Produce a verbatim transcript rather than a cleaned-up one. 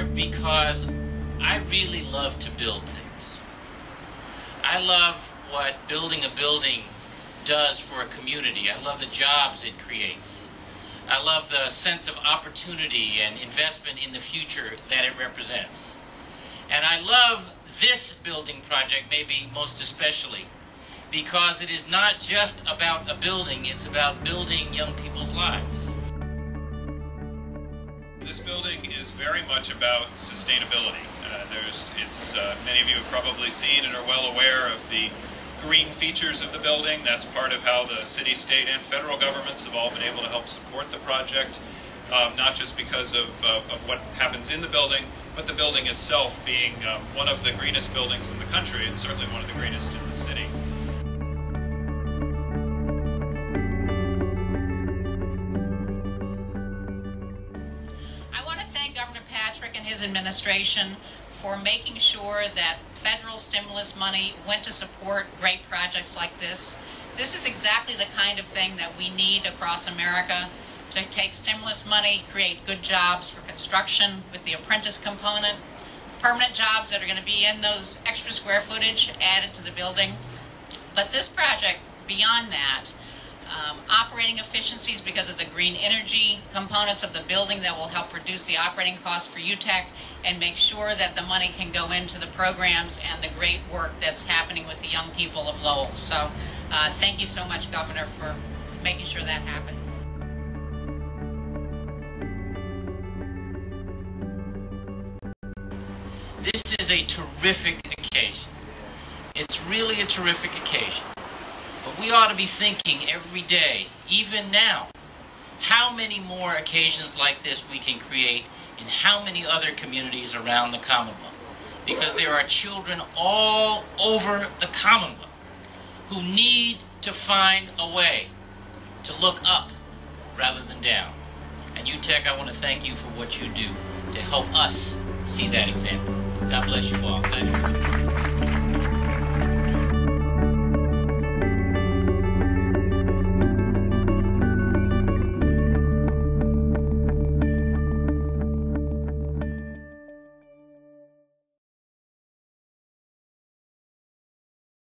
here because I really love to build things. I love what building a building does for a community. I love the jobs it creates. I love the sense of opportunity and investment in the future that it represents. And I love this building project maybe most especially because it is not just about a building, it's about building young people's lives. This building is very much about sustainability. Uh, there's, it's, uh, many of you have probably seen and are well aware of the green features of the building. That's part of how the city, state, and federal governments have all been able to help support the project, um, not just because of, uh, of what happens in the building, but the building itself being um, one of the greenest buildings in the country, and certainly one of the greenest in the city. I want to thank Governor Patrick and his administration for making sure that federal stimulus money went to support great projects like this. This is exactly the kind of thing that we need across America, to take stimulus money, create good jobs for construction with the apprentice component, permanent jobs that are going to be in those extra square footage added to the building. But this project, beyond that, um, operating efficiencies because of the green energy components of the building that will help reduce the operating costs for U T E C and make sure that the money can go into the programs and the great work that's happening with the young people of Lowell. So uh, thank you so much, Governor, for making sure that happened. This is a terrific occasion. It's really a terrific occasion. But we ought to be thinking every day, even now, how many more occasions like this we can create in how many other communities around the Commonwealth. Because there are children all over the Commonwealth who need to find a way to look up rather than down. And U T E C, I want to thank you for what you do to help us see that example. God bless you all.